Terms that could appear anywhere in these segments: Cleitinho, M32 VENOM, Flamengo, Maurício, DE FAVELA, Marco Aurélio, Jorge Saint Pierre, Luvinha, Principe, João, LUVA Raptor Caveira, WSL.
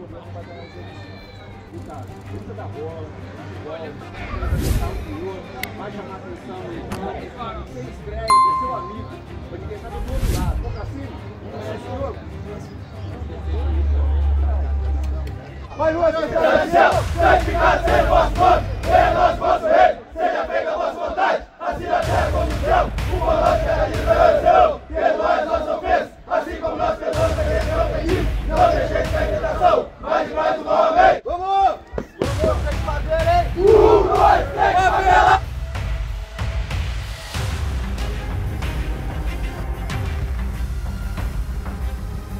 importante para dar eles da bola, vai chamar atenção, você escreve, é seu amigo, pode ninguém estar do outro lado. Vamos pra cima? Vai, Luan, nós estamos santificado seja o vosso nome, venha nós vosso reino, seja feita a vossa vontade, assim na terra como no céu, o pão nosso cada dia nos dai hoje, perdoai as nossas ofensas, assim como nós perdoamos a quem nos ofende, não deixeis cair em tentação, mas livrai-nos do mal, amém. Vamos! Vamos, tem que fazer, hein? 1, 2, 3, favela!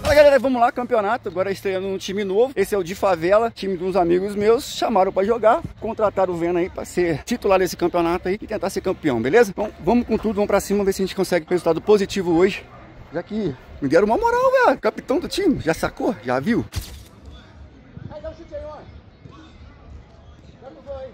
Fala galera, vamos lá, campeonato, agora estreando um time novo, esse é o de favela, time de uns amigos meus, chamaram pra jogar, contrataram o Vena aí pra ser titular desse campeonato aí e tentar ser campeão, beleza? Então vamos com tudo, vamos pra cima, ver se a gente consegue resultado positivo hoje, já que me deram uma moral, velho, capitão do time, já sacou? Já viu? Aí dá um chute aí, ó. Dá no gol aí.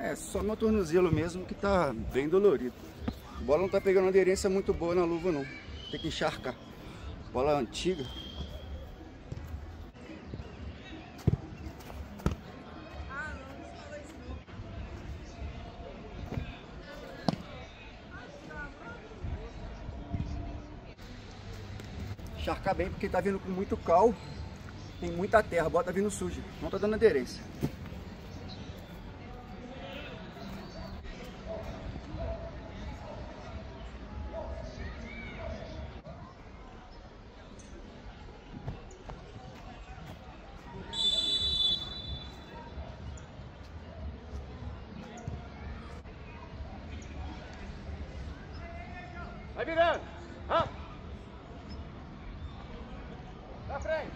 É só meu tornozelo mesmo que tá bem dolorido. A bola não tá pegando aderência muito boa na luva não. Tem que encharcar. Bola antiga. Encharcar bem porque tá vindo com muito cal. Tem muita terra, a bola tá vindo suja. Não tá dando aderência. Vai virando! Ah. Na frente!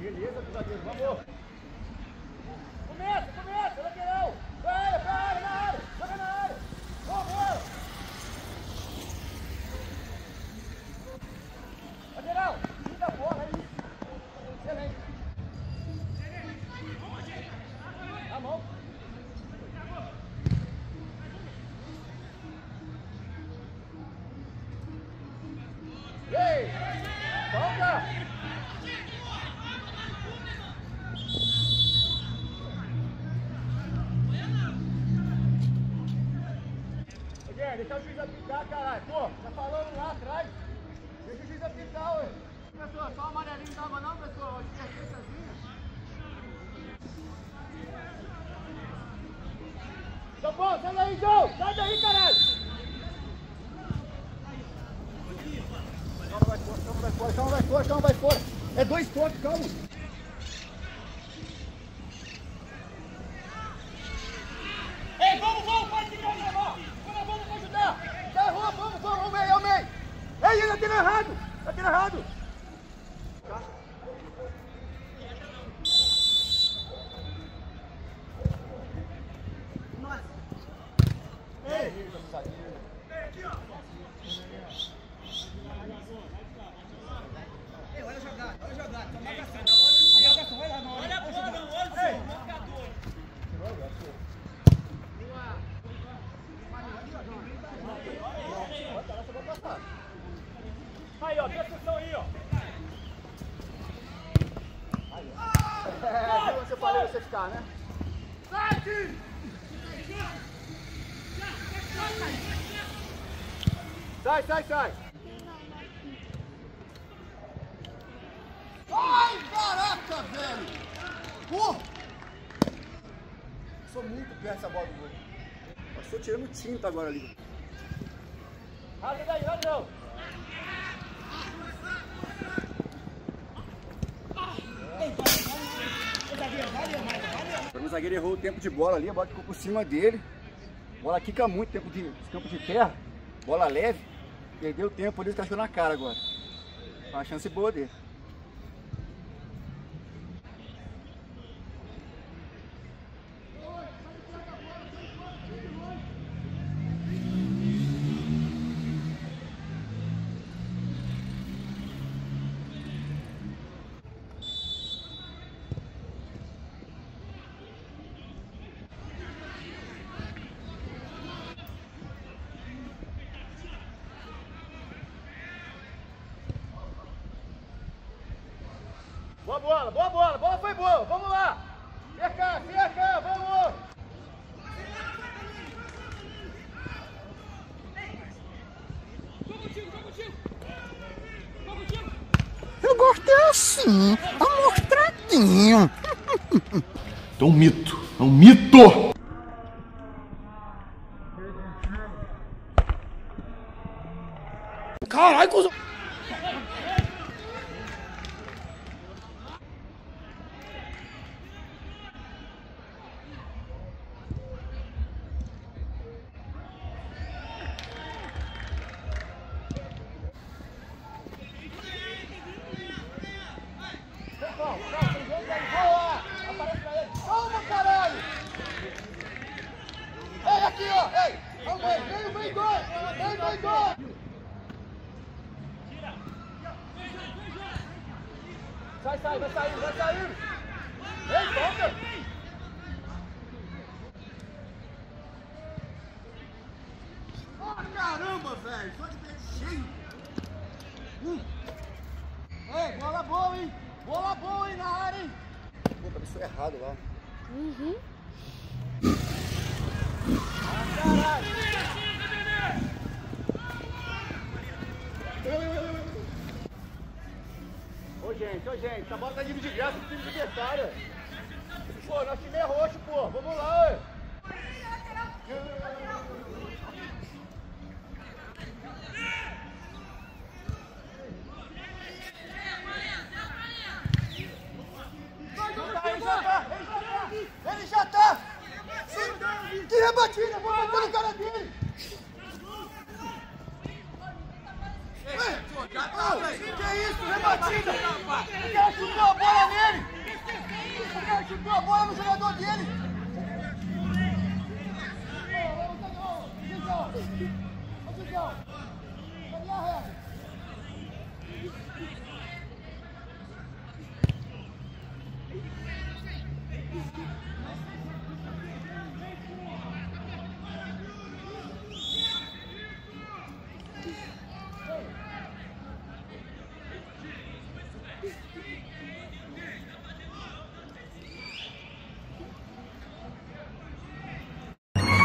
Beleza, pisadinho, vamos! Começa, começa, lateral! Vai, vai, na área! Joga na área! Vamos! Lateral! Muita bola aí! Excelente! Deixa o juiz apitar, caralho. Pô, tá falando lá atrás. Deixa o juiz apitar, ué. Pessoal, só o amarelinho tava não, pessoal. Hoje é terça-feira. Tá bom, sai daí, João. Sai daí, caralho. Calma, vai fora, calma, vai fora, calma, vai fora, calma, vai fora. É 2 toques, calma. Ei, vamos, vamos, pode se levar. Vamos, meio, meio. Ei, ele atira errado! Atira errado! Nossa! Ei! Aqui, ó! Ei, olha a jogada! Olha a jogada! Olha a bola, não! Olha o marcador! Aí, ó, tem a função aí, ó. Aí, ó. É, como você falou, você ficar, né? Sai, time! Sai, sai, sai! Ai, caraca, velho! Porra! Passou muito perto essa bola do gol. Passou tirando tinta agora ali. Rápido aí, rápido! zagueiro errou o tempo de bola ali, a bola ficou por cima dele. A bola quica muito, tempo de campo de terra, bola leve. Perdeu o tempo, ele cascou na cara agora. Uma chance boa dele. Boa bola, foi boa, vamos lá! Cerca, cerca, vamos! Eu gosto é assim, amostradinho! É um mito, é um mito! Caralho, cuzão! Gente, essa bola tá de graça pro time adversário. Pô, nosso time é roxo, pô. Vamos lá, ué. Ele já tá! Tira a batida, vou botar na cara dele! Que isso, rebatida! O cara chutou a bola nele! O cara chutou a bola no jogador dele!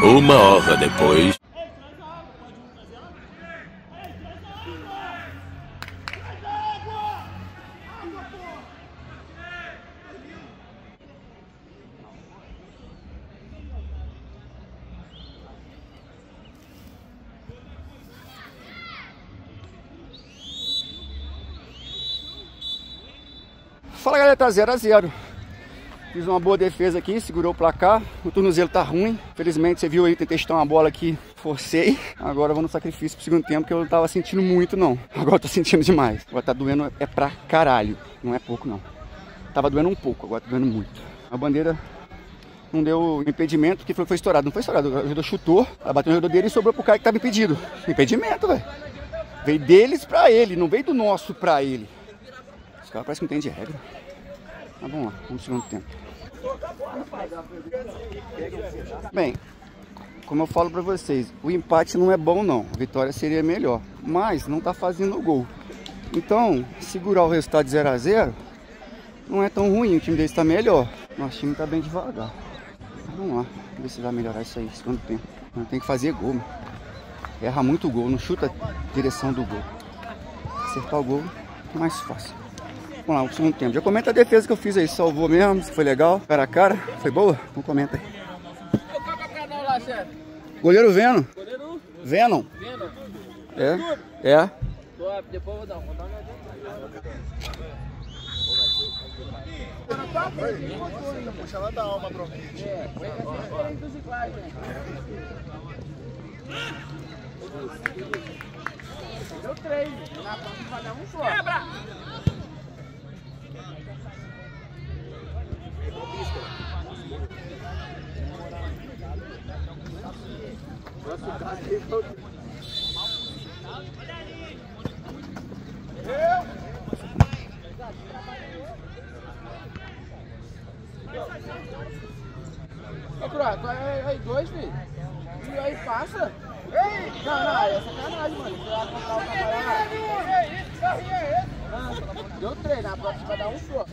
Uma hora depois. Fala galera, tá 0 a 0. Fiz uma boa defesa aqui, segurou o placar. O tornozelo tá ruim. Felizmente, você viu aí, tentei chutar uma bola aqui, forcei. Agora eu vou no sacrifício pro segundo tempo, que eu não tava sentindo muito, não. Agora eu tô sentindo demais. Agora tá doendo é pra caralho. Não é pouco, não. Tava doendo um pouco, agora tá doendo muito. A bandeira não deu impedimento, porque foi estourado. Não foi estourado, o jogador chutou, bateu no jogador dele e sobrou pro cara que tava impedido. Impedimento, velho. Veio deles pra ele, não veio do nosso pra ele. Os caras parecem que não entendem de regra. Mas vamos lá, vamos segundo tempo. Bem, como eu falo pra vocês, o empate não é bom não, a vitória seria melhor, mas não tá fazendo gol. Então, segurar o resultado de 0 a 0 não é tão ruim, o time deles tá melhor. Nosso time tá bem devagar. Vamos lá, ver se vai melhorar isso aí, segundo tempo. Não tem que fazer gol, meu. Erra muito o gol, não chuta a direção do gol. Acertar o gol é mais fácil. Vamos lá, o segundo tempo. Já comenta a defesa que eu fiz aí. Salvou mesmo, se foi legal. Cara a cara. Foi boa? Então comenta aí. Goleiro Venom. Goleiro? Venom. Venom. É. Top. Depois eu vou dar uma. Puxa lá da alma, promete. É, deu três, na próxima vai dar um só. Quebra! Nossa, o cara tem mal posicionado. Olha ali! Eu! Ô, Croato, aí dois, filho. E aí passa? Ei! Caralho, é sacanagem, mano. Deu três, na próxima vai dar um só.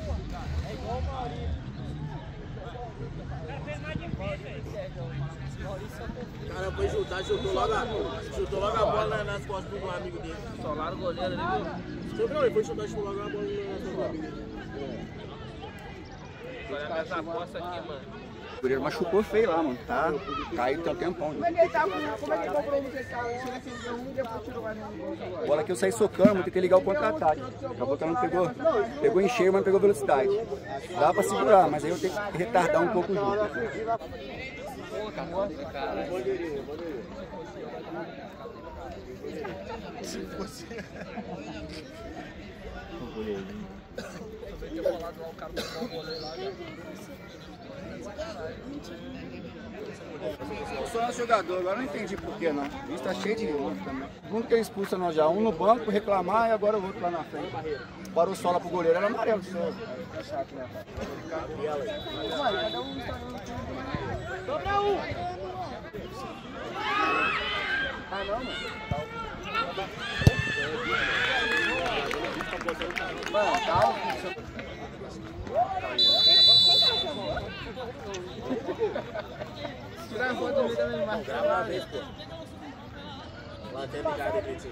É igual o Maurício. O cara foi chutar, chutou logo a bola nas costas do amigo dele. Solaram o goleiro ali, viu? Não, ele foi chutar, chutou logo a bola nas costas do amigo dele. Olha essa aposta aqui, mano. O goleiro machucou feio lá, mano. Tá caiu até o tempão. Como é que ele tá? Como é que ele comprou o carro? Bola que eu saí socando, vou ter que ligar o contra-ataque. Acabou que ela não pegou em cheio, mas não pegou velocidade. Dá pra segurar, mas aí eu tenho que retardar um pouco o jogo. Se fosse... Eu sou nosso jogador, agora não entendi porquê não. Isso tá cheio de outro também. Um que expulsa nós já, um no banco, reclamar e agora o outro lá na frente. Parou sola pro goleiro, era amarelo. É chato, né? Cada um está Dobra um! Ah não, mano. Mano, calma. Tirar a foto do vídeo mais grave, pô. Lá até ligar de vídeo.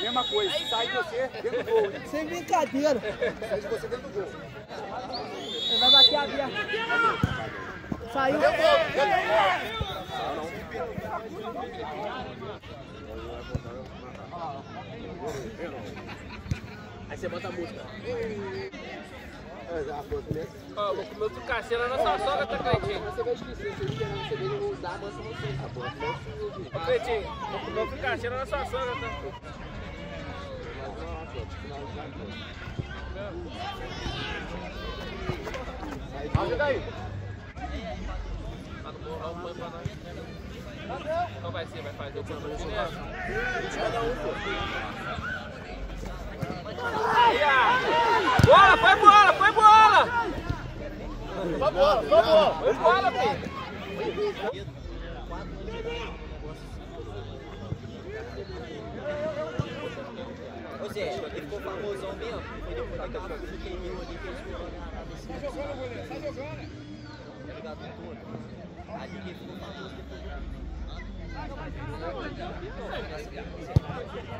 Mesma coisa, sai de você dentro do gol. Sem brincadeira. Sai de você dentro do gol. Ele vai bater a via. Saiu. Aí você bota a música. Ó, vou comer outro cacete na nossa sogra, tá, Cleitinho? Você vai esquecer, você vem usar, mas você tá bom. Cleitinho, vou comer outro cacete na nossa sogra, tá? Ajuda aí. Não vai ser, vai fazer o plano de direto. Bola, foi bola, foi bola! Foi bola, foi bola! Foi bola, filho! Ou seja, ele ficou famosão mesmo. Foi depois daquela coisa que ele viu ali que ele ficou na. Tá jogando, goleiro, tá jogando!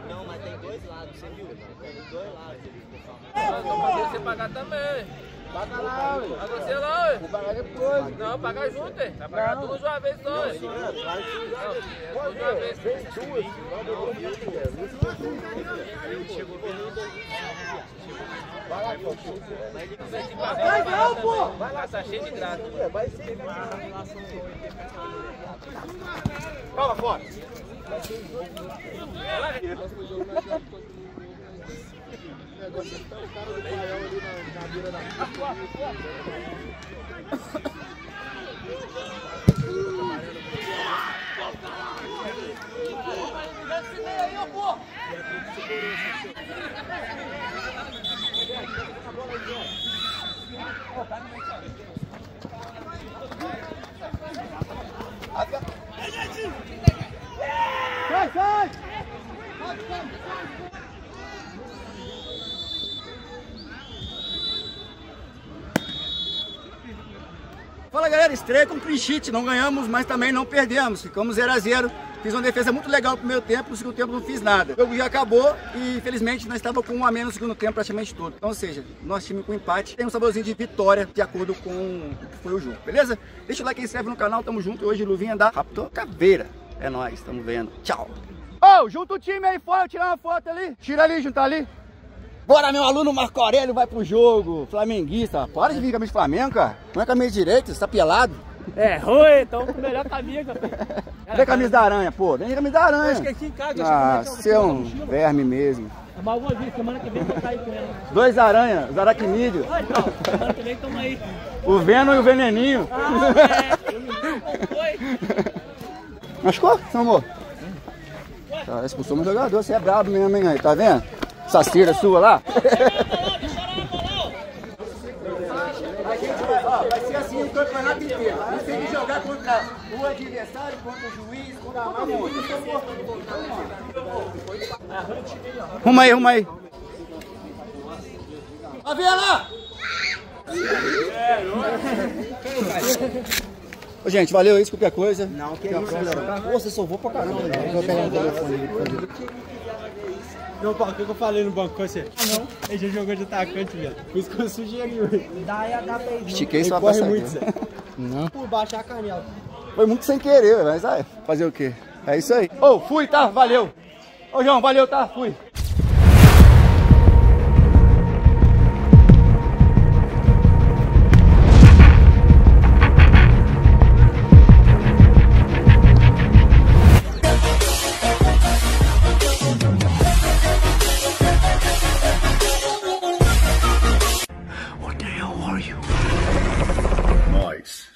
Não, mas tem dois lados, você viu? Tem dois lados, você viu? Não vou fazer você pagar também. Paga lá, ué. Paga você lá, ué. Vou pagar depois. Não, paga junto, hein? Vai pagar tudo de uma vez, não, ué. Tudo de uma vez. Vem duas. Chegou o vai lá, pô. Vai não, pô. Vai lá, tá cheio de graça. Vai ser. Vai lá fora. O negócio é que tá o cara do paião ali na cadeira da... aí, pô. Sai, sai! Fala galera, estreia com o Principe, não ganhamos, mas também não perdemos, ficamos 0 a 0. Fiz uma defesa muito legal no primeiro tempo, no segundo tempo não fiz nada. O jogo já acabou e infelizmente nós estávamos com 1 a menos no segundo tempo praticamente todo. Então, ou seja, nosso time com empate tem um saborzinho de vitória de acordo com o que foi o jogo, beleza? Deixa o like, inscreve no canal, tamo junto. Hoje Luvinha da Raptor Caveira. É nóis, tamo vendo. Tchau! Ô, junta o time aí fora, tirar uma foto ali. Tira ali, junta ali. Bora, meu aluno Marco Aurélio vai pro jogo. Flamenguista, para de vir camisa de Flamengo, cara. Não é camisa direita, você tá pelado. É ruim, então melhor camisa, filho. Cadê a camisa da aranha, pô? Nem camisa da aranha. Eu esqueci em casa. Ah, você é um verme mesmo. Mas eu vou vir, semana que vem eu vou estar aí com ela. Dois aranhas, os aracnídeos. Ah, então, semana que vem toma aí. O Venom e o Veneninho. Ah, é. Machucou, seu amor? Tá, expulsou meu jogador, você é brabo mesmo, hein? Tá vendo? Essa cera sua lá. A gente vai ser assim o campeonato inteiro. Você tem que jogar contra o adversário, contra o juiz, contra a mamãe. Arruma aí, arruma aí. A ver lá! Gente, valeu isso, qualquer coisa. Não, que é isso, galera. Você salvou pra caramba. Eu vou pegar o telefone. Não, o que eu falei no banco com você? Ah, não. Ele já jogou de atacante, velho. Por isso que eu sugeri. Estiquei só a passagem. Corre muito, Zé. Não. Por baixo a canela. Foi muito sem querer, mas ah, fazer o quê? É isso aí. Ô, fui, tá? Valeu. Ô, João, valeu, tá? Fui.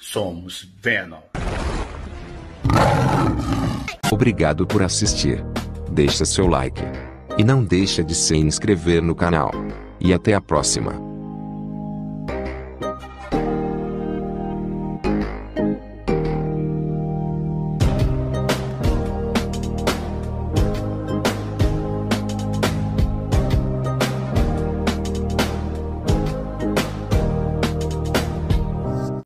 Somos Venom. Obrigado por assistir. Deixa seu like. E não deixa de se inscrever no canal. E até a próxima.